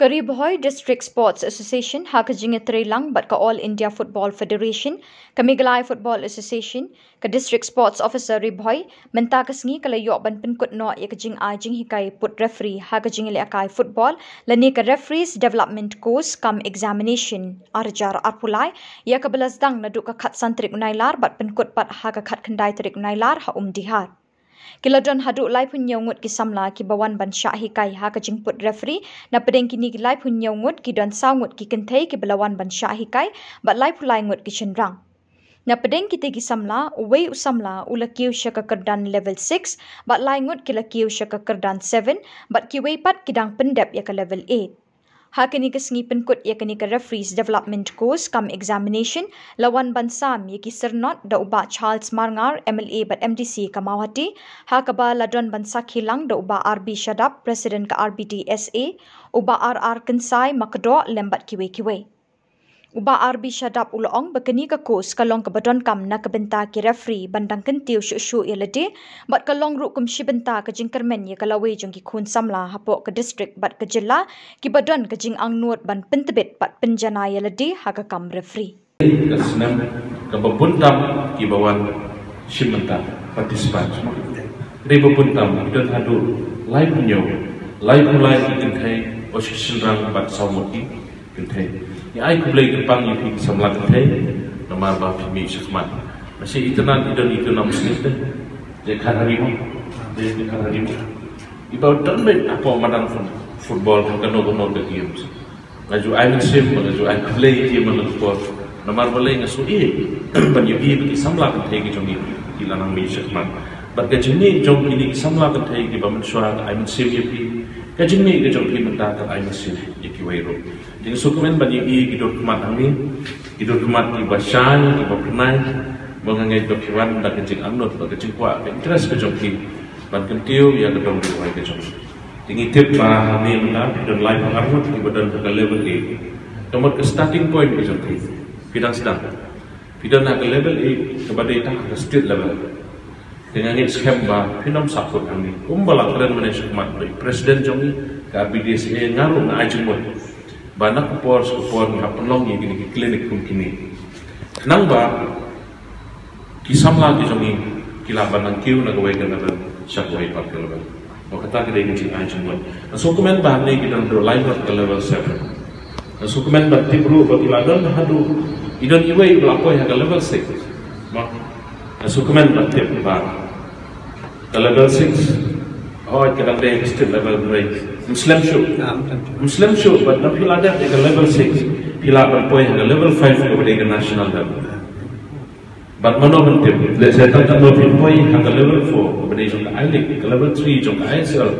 Ka Ri Bhoi District Sports Association, Haka Jingatri Lang, but Ka All India Football Federation, Ka Meghalaya Football Association, Ka District Sports Officer Rebhoi, Mentakas ngi Kala Yok Ban Pinkut No Yakajing Ajing Hikai Put Referee, Haka Jingalakai Football, Lanika Referee's Development Course, Kam Examination, Arjar Arpulai, Yakabalas Dang Naduka Kat Santrik Nailar, but Pinkut Pat Haka Kat Kandaitrik Nailar, Haum Dihar. Kiladon haduk lai pun nyaungut kisamla ki bawan ban syak hikai ha ka jingput referee na pedeng kini lai pun nyaungut ki don saungut ki kentai ki belawan ban syak hikai bat lai pulai ngut ki cenderang. Na pedeng kita kisamla uwei usamla ulakiu syaka kerdan level 6 bat lai ngut ki lakiu syaka kerdan 7 bat ki wei pat kidang pendep ya ka level 8. Hakini kesengi penkut ya kini ke Referee's Development Course kam examination lawan bansam yaki sernot da uba Charles Marnar MLA bat MDC Kamawati hakaba ladon bansaki lang da uba RB Shadab President ka RBDSA uba RR Kansai Makedo lembat kiwe-kiwe. Uba RB Shadab uloong bekeni ke course kalong kebadon kam na kebenta ki referee bandang kentiu syuk-syuk yelede bat kalong rukum shibenta ke jingkermen ye kalawe jong ki kun samla hapok ke district bat ke jela ki badon ke jing ang nuot ban pentebit bat penjana yelede haka kam referee ke senam ke bepuntam ki bawan shibenta partisipan ribu puntam don hadu lai punyo lai mulai kentai osisirang bat saumoti kentai ai ku blai kepang ni samlat the nama ba phimi shakman masih itna idon itu nam sniste je kharari mo about tournament apa madang football kano the games ngaju ai sim ngaju ai play game on sport nama boleh ngasu e ban yubi ki samlat the ki jomi ilanang mi shakman but gajini jong ini samlat the ki baman shura ai sim yubi gajini ke jong ki mata ai sim ki wairo Jadi sukumen bagi hidup umat kami, hidup umat di Bashan, di Bapernai, mengenai dokiwan dan kencing amnut, kencing kuat, interest kejongki, dan kentiu yang kedong diwai kejongki. Tinggi tip para kami menang dan lain pengarmut di badan ke level A. Nomor ke starting point kejongki, bidang sedang. Bidang ke level A kepada itang ke state level. Dengan skema finom sakut kami, balak keren menesukumat dari Presiden Jongi ke RBDSA ngaruh ngajumut. Banyak kupor ngah penlong yang kini klinik kini. Nang ba kisam lagi jongi kila banang kiu nak wei kena ber syakwai part level. Mau kata kita ini ciptaan cuma. Sukumen bahan ni kita dah lain part level 7. Sukumen berarti perlu berkiladon hadu idon iwei berlaku yang level 6. Mak sukumen berarti bar level 6. Oh kita dah extend level 8. Muslim show, but not Pilar at level 6, Pilar Point at level 5 over the national level. But Monoventim, let's say that Monoventim Point at level 4 over the island, level 3 Jong ISL,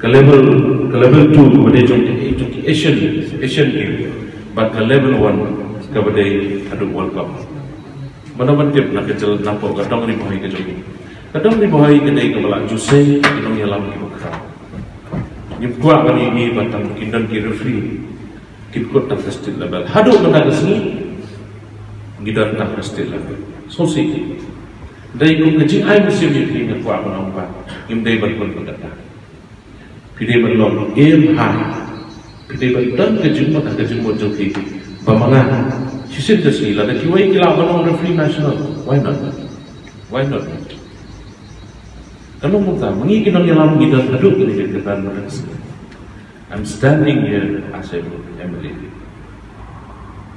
level 2 over the Asian game, but level 1 over the World Cup. Monoventim Nakatel Napo, Kadongri Boy Kajong. Kadongri Boy Kadai Kabala, Jose, Kadongri Alam Nyukwa kali ini batang kinan ki referee kikut tak stil level hadu kena kesini gidan tak stil level so sih dai ku keji ai musim ni nyukwa menompa im dai berpun pendata pide berlong game high pide bertang keji mata keji mojo ki bamangan sisit sini la ki wei kila banong referee national why not Kalau muda, mengi kita nyalam kita aduk di dekat mereka. I'm standing here as a family.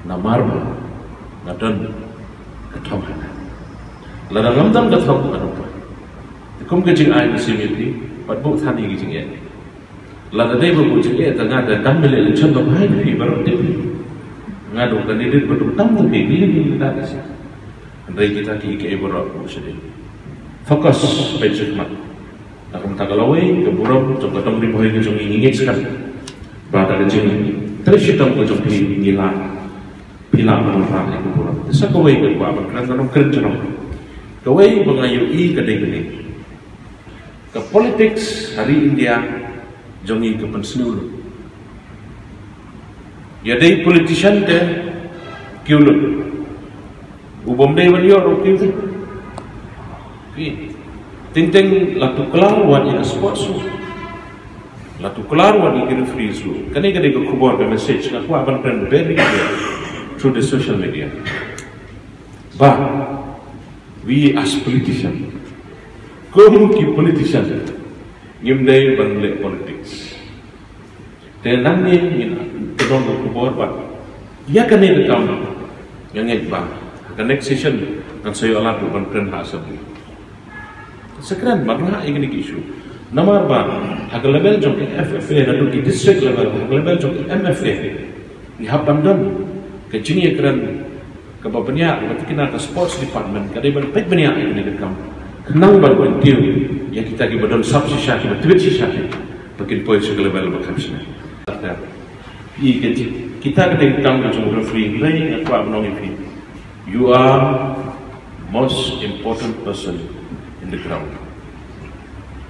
Namar, nadan, ketaman. Lada lamdam ketaman apa? Kum kecing air musim ini, buat buk tani kecing air. Lada day buk kecing air tengah ada dam milik cendok air di barat tepi. Ngaduk tadi di barat tamu di ni kita ada. Andai kita kiki ibarat musim. Fokus pencermat. Takkan tak kalauin keburuk, jom ketemu di bawah ini jom ingin sekar. Berada kecil, terus kita jom hilang, hilang menurut yang keburuk. Saya kawai kedua berkenan dalam kerja nom. Kawai mengayui kedai-kedai. Ke politik hari India jom ingin kepensiun. Ya dari politician ke kiulut. Ubom dari beliau rupiah. Ting-ting laku kelar wajib sports, Latu keluaran ini referees lu, kadang-kadang aku kubur ke message, aku akan print very clear through the social media. But we as politicians, kamu ki politicians, ngimdai bangle politics. Dan nanti ini kedong aku kubur bang, ia kadang-kadang kamu yang ngejbang, kadang-kadang session kan saya alat bukan print hasil. Sekarang mana ini isu. Nomor dua, harga level jongki FFA dan di district level, harga level jongki MFA. Lihat pandan, kecilnya keren, kebanyakan berarti kita ke sports department, kadai berbaik banyak ini dekam. Nang berbuat deal yang kita ke badan subsisah, kita tweet sisah, pakai poin segala level berkhamis. Ia kecil, kita kadai dekam jongki free, lain atau apa nongi free. You are most important person in the ground.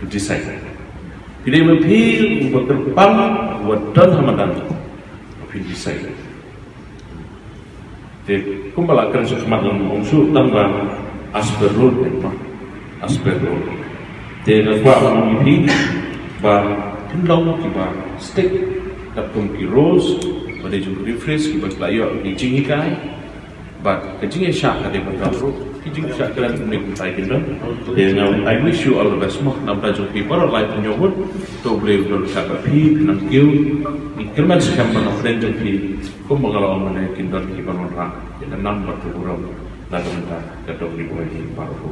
Decide. Kita memilih untuk terbang, untuk dan hamadan. Kita decide. Jadi, kumpulan kerja hamadan musuh tambah asperul empat, asperul. Jadi, kalau memilih, bah hendaklah kita stick tertung di rose, pada jumlah refresh kita layak dijingi kai, bah kejingi syak ada bertaruh. Kijing syak kalian memiliki taikinan. Dengan I wish you all the best. Mah nampak joki baru live penyobot. To brave dulu syak api, nang kiu. Ikirman sekian mana friend joki. Kau mengalau mana kinder kiban orang. Jadi nampak tu orang lagu minta kedok di bawah ini baru.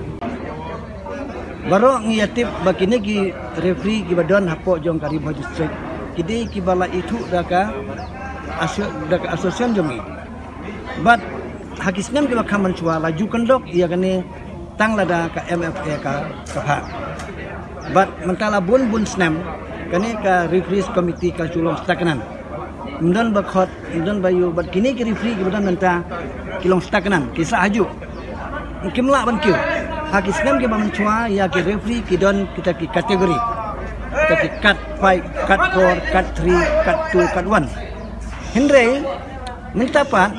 Baru ngiatip begini ki referee ki badan hapok jong Ka Ri Bhoi District. Kini kibala itu daka asosian jomi. But Hakisnya juga kaman cua laju kendok ia kene tang lada ke MFA ke hak. Bat mentala bun snam kene ke referees committee ke culong stakanan. Kemudian berkhot, kemudian bayu bat kini ke referee kemudian mentah kilong stakanan kisah aju. Mungkin lah bankil. Hakisnya juga mencua ia ke referee kidon kita ke kategori. Kita ke cut 5, cut 4, cut 3, cut 2, cut 1. Henry minta apa?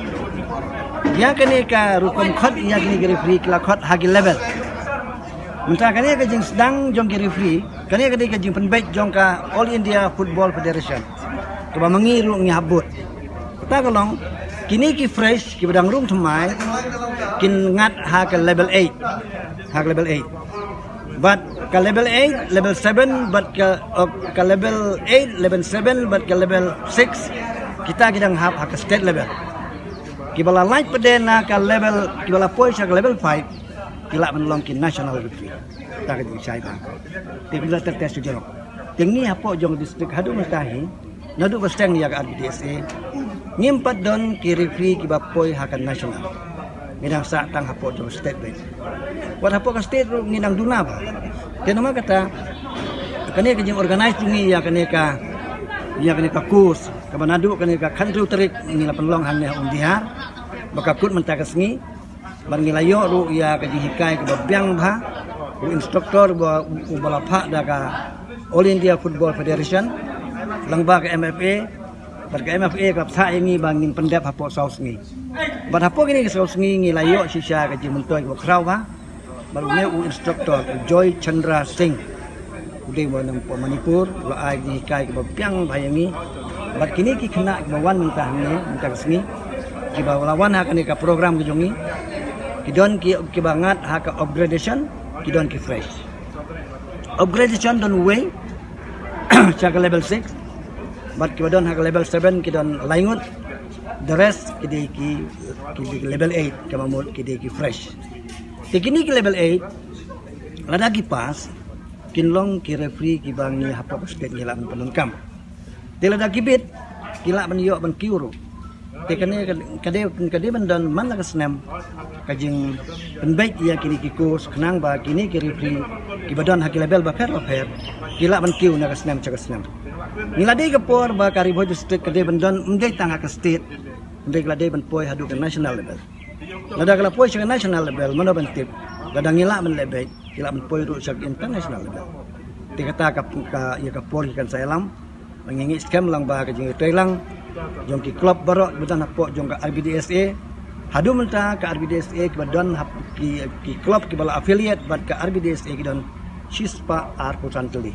Yang kini ke rukun kot, yang kini ke referee kila kot hagi level. Mentah kini ke jeng sedang jong ke referee, kini ke jeng penbaik jong ke All India Football Federation. Keba mengiru ngihabut. Kita kalong kini ki fresh ki bedang rung semai, kin ngat hagi level 8, hagi level 8. But ke level 8, level 7, but ke level 8, level 7, but ke level 6 kita ngahab hagi state level. Kibala light pedena ke level kibala poin ke level 5 kila menolongkin national victory tak di China bila tertes jero tengi apo jong distrik hadu matahi nadu besteng ya RBDSA nyimpat don ki referee kiba poin hakan national minang sa tang apo jong state base wat apo ka state ru nginang duna ba kenama kata kene ke jeng organize tingi ya kene ka ia kena kakus, kebanadu kena kakantru terik nila penlong hanya undihar, bakakut mentakas ni, barnilayo ru ia kajihikai kebabiang bah, ru instruktor buat balapak daga All India Football Federation, langba ke MFA, berke MFA kapsa ini bangin pendap hapok saus ni, berhapok ini saus ni nilayo sisa kajimuntoi bukrau bah, barunya ru instruktor Jy Chandra Sting. Udah warna Manipur, lo aji kai kebapiang bayangi. Bat kini ki kena kebawan mentahnya, mentah kesini. Kiba lawan hak ni ka program kejongi. Kidon ki kibangat hak upgradation, kidon ki fresh. Upgradation don way, cak level 6. Bat kibadon hak level 7 kidon laingut. The rest kide ki level 8 kemamut kide ki fresh. Tekini ki level 8, lada ki pas. Kinlong ki referee ki bang ni hapok state ni laban penungkam. Tela da kibit kila ban yo ban kiuru. Tekane kade ban dan man la kasnem kajing penbaik ia kini ki kurs kenang ba kini ki referee ki badan hak level ba fair kila ban kiu na kasnem cak kasnem. Nilade ke por ba Ka Ri Bhoi District kade ban dan mdai tanga ka state mdai kala de ban poi hadu ke national level. Lada kala poi cak national level mano ban tip. Kadang ngila men lebih, ngila men poi ru syak international lebih. Dikata ka ia ka pori kan saya lam, mengingi scam lang bah kajing Thailand, jong ki klub barok betan hapok jong ka RBDSA, hadu mentah ka RBDSA ki badan hap ki klub ki bala affiliate bat ka RBDSA ki don Chispa Arco Santeli.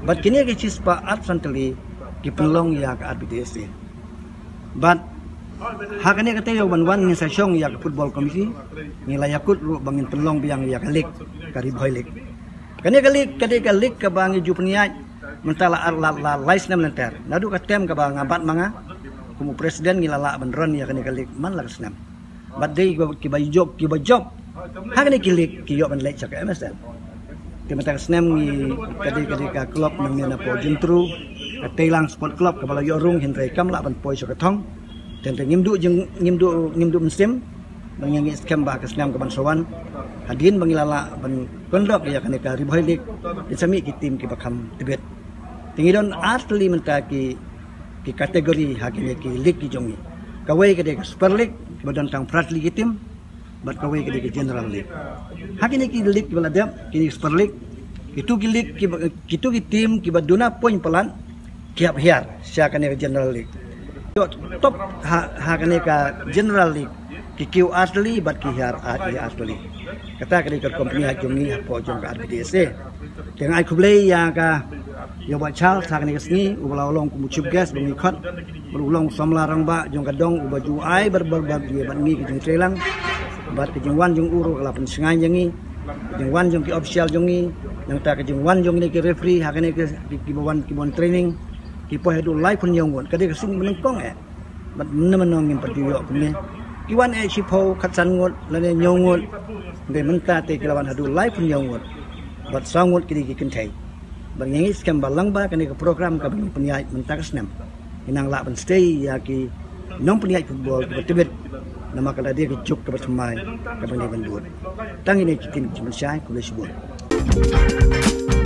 But kini ke Chispa Arco Santeli di pelong ya ke RBDSA. But hakane kata yo wan ni sasyong ya ke football committee nilai yakut bangin pelong biang ya ke lik Ka Ri Bhoi lik. Kani ke lik ke bangi jupniat mentala arla lais nam lenter. Nadu katem ke bang ngabat manga kumu presiden ngilala beneran ya kani ke lik man la senam. But dei ki bajok hakane ke lik ki yo ban lek cak MSN. Kementerian Senem ni ketika klub namanya apa Jentru, Telang Sport Club kepala Yorung Hendrekam lapan poin soketong, dan ngimdu musim menyangi skam bah kesenam kebansuan, hadirin mengilala ban kondok dia kenika riboilik, disami ke tim ke bakam Tibet. Tinggi don asli mentaki ke kategori hakini ke lig ke jongi. Kawai kenika Super League badan tang Prat League tim. Bat kawai ke general league. Hakini ki league ki baladam, kini super league, itu ki league itu ki tim ki baduna poin pelan kiap hiar siakane ke general league. Top hakane ke general league ki kiu asli bat ki hiar asli. Kata kali ke company ajungi apo jong ka RBDSA. Teng ai kublei ya ka yoba Charles hakane ke sini ubalolong kumucip gas bengikot berulong samlarang ba jong kadong ubaju ai berberbab dia ban mi ke Telang. Bat kejengwan jung uru kalapan sengai jengi, jengwan jung ki official jungi, yang tak kejengwan jung ni ki referee, hakane ki bawan ki bon training, ki pohedu live pun jung won, kadek sing menengkong bat menenong ngim pertiyo kene, ki wan e sipo katsan ngot, lane nyong ngot, de menta te kelawan hadu live pun jung won, bat sangot ki ki kentai, bat nyangi skam balang ba kene ke program ka penyai menta kesnem, inang la ban stay ya ki nong penyai football ki Tibet. Nama kala dia kecuk ke bersemai ke benda bendut. Tang ini cikin cuman syai kulis buat.